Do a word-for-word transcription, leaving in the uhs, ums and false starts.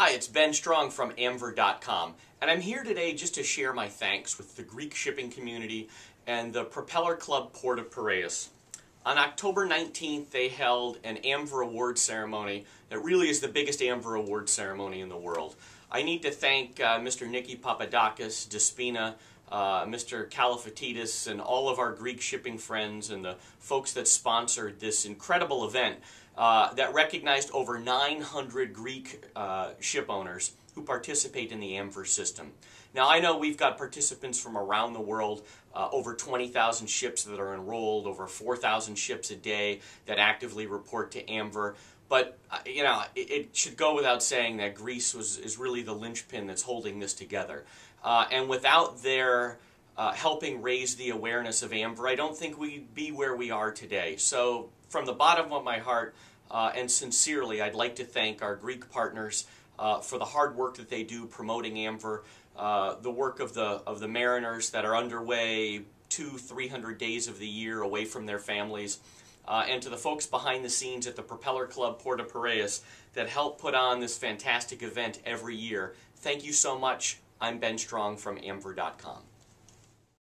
Hi, it's Ben Strong from Amver dot com, and I'm here today just to share my thanks with the Greek shipping community and the Propeller Club Port of Piraeus. On October nineteenth, they held an Amver Award ceremony that really is the biggest Amver Award ceremony in the world. I need to thank uh, Mister Nicky Papadakis, Despina, uh, Mister Kalafatidis, and all of our Greek shipping friends and the folks that sponsored this incredible event. Uh, that recognized over nine hundred Greek uh, ship owners who participate in the Amver system. Now I know we've got participants from around the world, uh, over twenty thousand ships that are enrolled, over four thousand ships a day that actively report to Amver, but uh, you know, it, it should go without saying that Greece was, is really the linchpin that's holding this together. Uh, and without their uh, helping raise the awareness of Amver, I don't think we'd be where we are today. So from the bottom of my heart, Uh, and sincerely, I'd like to thank our Greek partners uh, for the hard work that they do promoting Amver, uh, the work of the, of the mariners that are underway two, three hundred days of the year away from their families, uh, and to the folks behind the scenes at the Propeller Club Port of Piraeus that help put on this fantastic event every year. Thank you so much. I'm Ben Strong from Amver dot com.